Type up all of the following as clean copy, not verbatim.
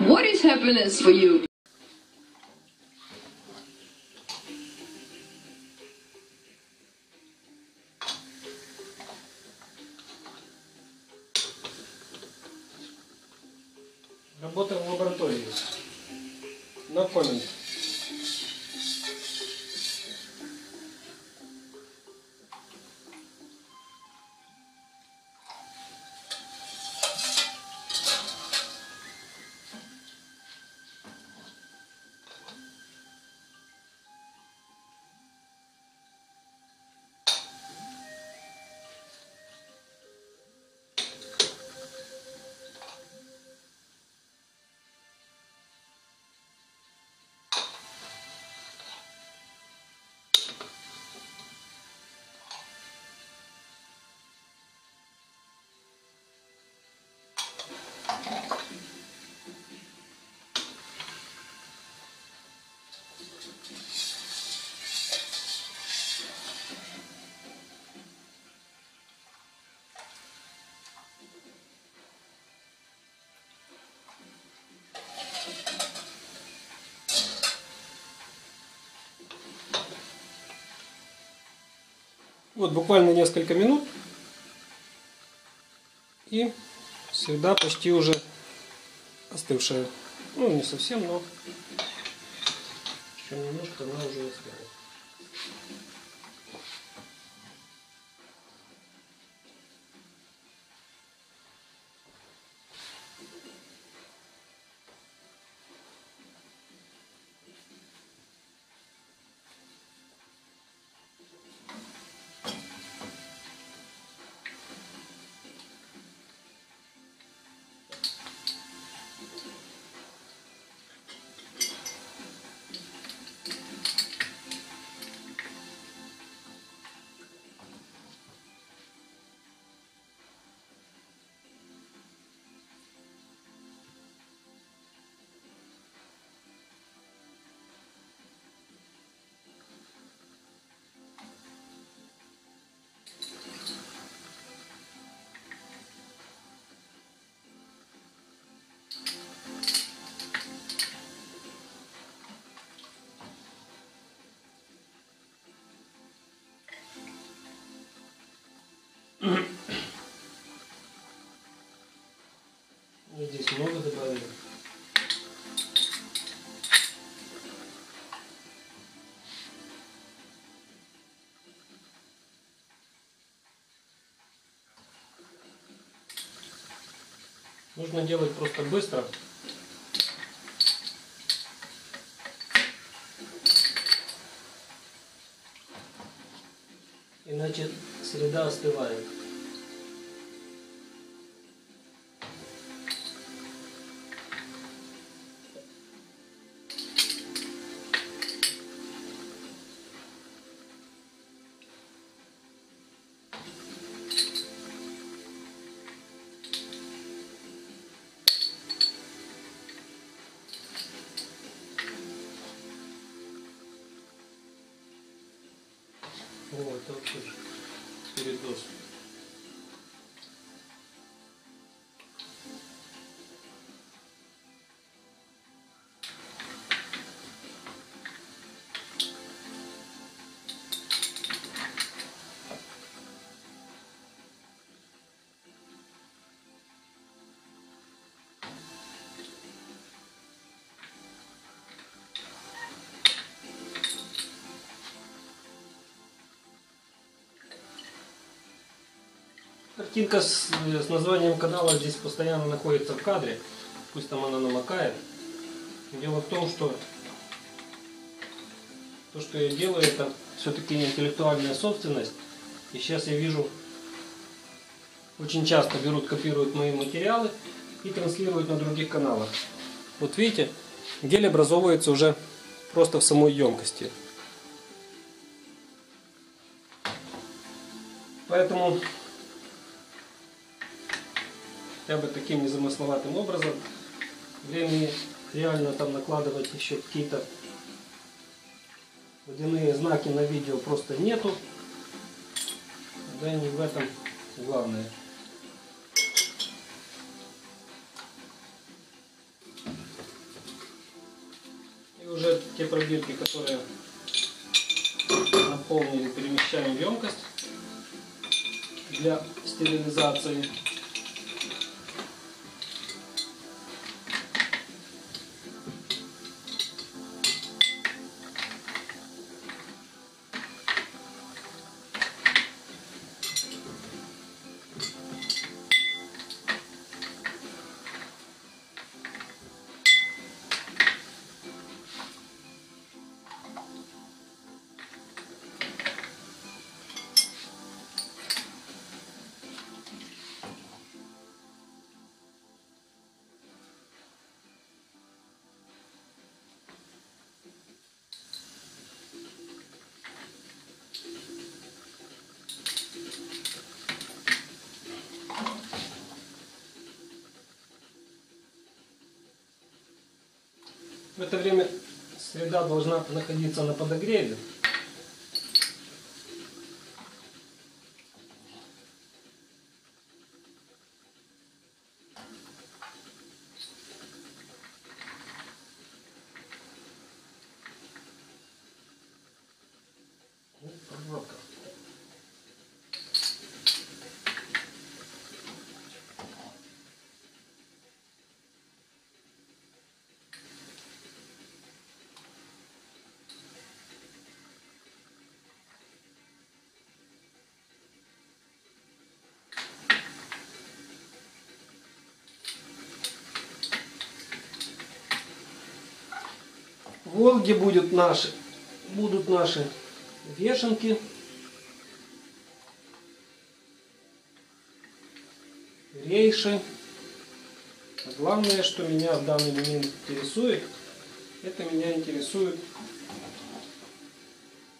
What is happiness for you? Работа в лаборатории. На коммент. Вот буквально несколько минут, и сюда почти уже остывшая. Ну, не совсем, но еще немножко она уже остыла. Здесь много добавили. Нужно делать просто быстро. Иначе среда остывает. О, это вообще передос. Картинка с названием канала здесь постоянно находится в кадре, пусть там она намокает. Дело в том, что то, что я делаю, это все-таки интеллектуальная собственность. И сейчас я вижу, очень часто берут, копируют мои материалы и транслируют на других каналах. Вот видите, гель образовывается уже просто в самой емкости. Поэтому хотя бы таким незамысловатым образом. Времени реально там накладывать еще какие-то водяные знаки на видео просто нету. Да и не в этом главное. те пробирки, которые наполнили, перемещаем в емкость для стерилизации. В это время среда должна находиться на подогреве. Волги будут наши вешенки. Рейши. А главное, что меня в данный момент интересует, это меня интересует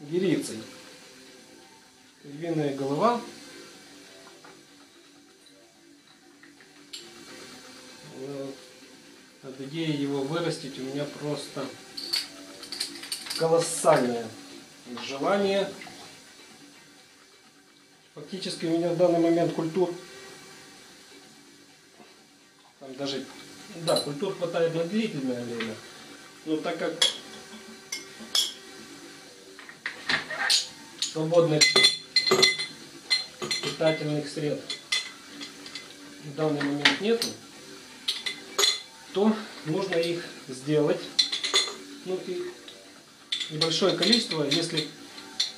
гериций. Львиная голова. Идея его вырастить у меня просто колоссальное желание. Фактически у меня в данный момент культур, там даже, да, культур хватает на длительное время, но так как свободных питательных средств в данный момент нету, то нужно их сделать, ну и небольшое количество. Если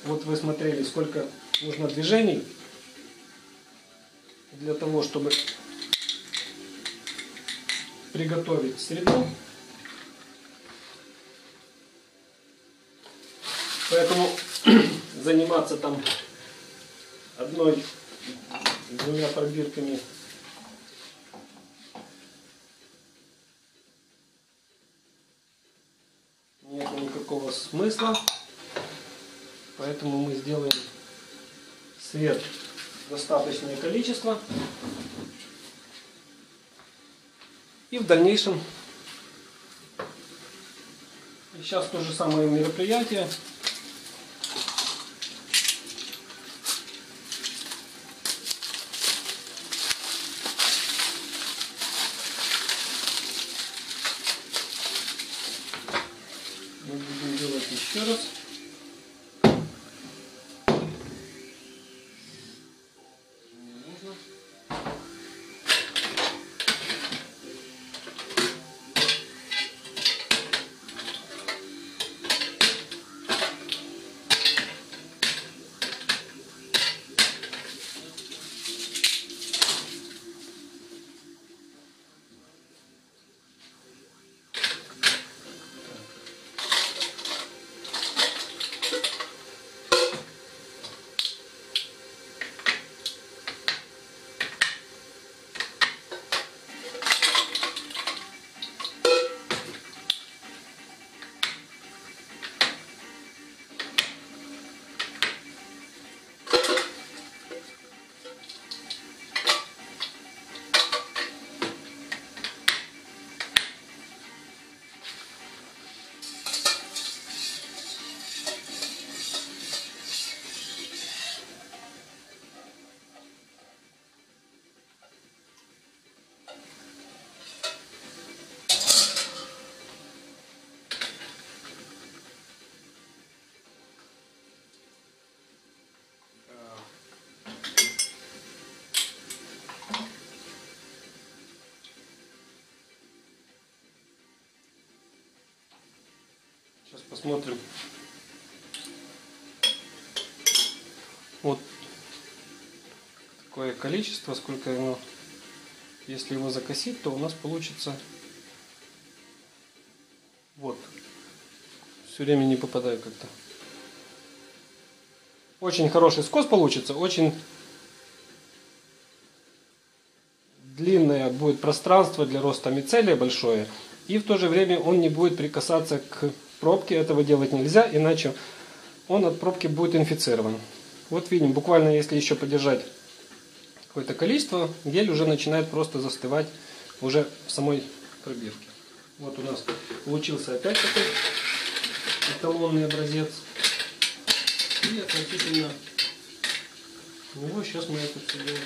вот вы смотрели, сколько нужно движений для того, чтобы приготовить среду, поэтому заниматься там одной-двумя пробирками смысла, поэтому мы сделаем свет достаточное количество и в дальнейшем. И сейчас то же самое мероприятие Сейчас посмотрим. Вот такое количество, сколько ему, если его закосить, то у нас получится вот. Все время не попадаю как-то. Очень хороший скос получится, очень длинное будет пространство для роста мицелия большое, и в то же время он не будет прикасаться к пробке. Этого делать нельзя, иначе он от пробки будет инфицирован. Вот видим, буквально если еще подержать какое-то количество, гель уже начинает просто застывать уже в самой пробирке. Вот у нас получился опять такой эталонный образец. И относительно него сейчас мы это все дело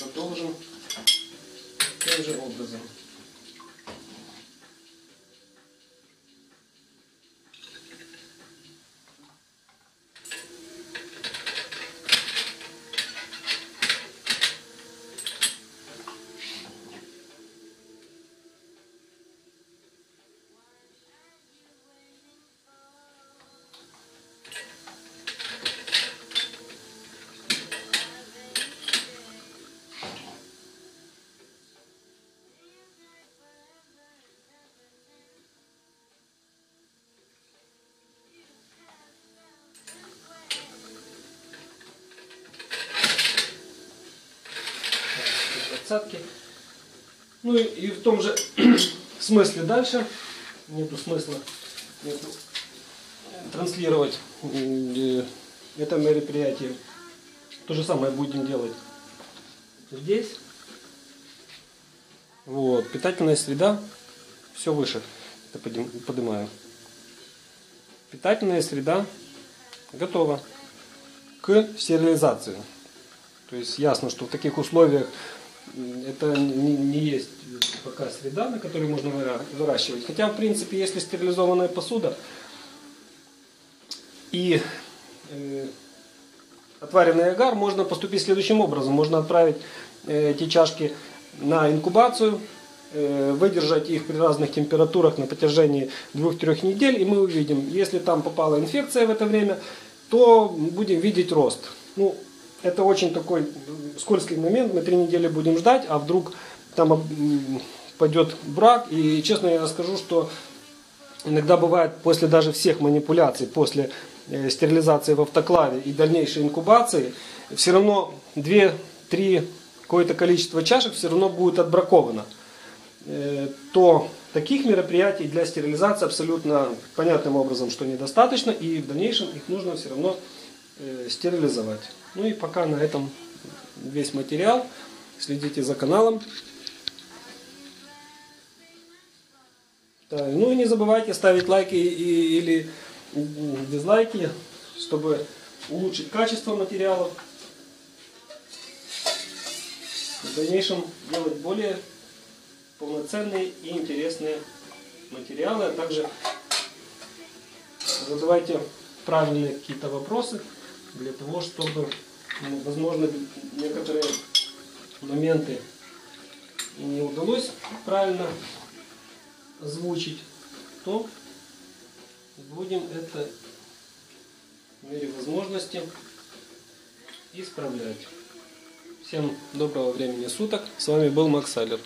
продолжим тем же образом. Ну и в том же смысле дальше, нету смысла транслировать это мероприятие. То же самое будем делать здесь. Вот, питательная среда, все выше, это поднимаю. Питательная среда готова к стерилизации. То есть ясно, что в таких условиях это не есть пока среда, на которой можно выращивать. Хотя, в принципе, если стерилизованная посуда и отваренный агар, можно поступить следующим образом. Можно отправить эти чашки на инкубацию, выдержать их при разных температурах на протяжении 2-3 недель, и мы увидим, если там попала инфекция в это время, то будем видеть рост. Ну, это очень такой скользкий момент, мы 3 недели будем ждать, а вдруг там пойдет брак. И честно я скажу, что иногда бывает после даже всех манипуляций, после стерилизации в автоклаве и дальнейшей инкубации, все равно 2-3 какое-то количество чашек все равно будет отбраковано. То таких мероприятий для стерилизации абсолютно понятным образом, что недостаточно, и в дальнейшем их нужно все равно стерилизовать. Ну и пока на этом весь материал. Следите за каналом. Да, ну и не забывайте ставить лайки или дизлайки, чтобы улучшить качество материалов. В дальнейшем делать более полноценные и интересные материалы. А также задавайте правильные какие-то вопросы, для того, чтобы, возможно, некоторые моменты не удалось правильно озвучить, то будем это в мере возможности исправлять. Всем доброго времени суток. С вами был Максалер.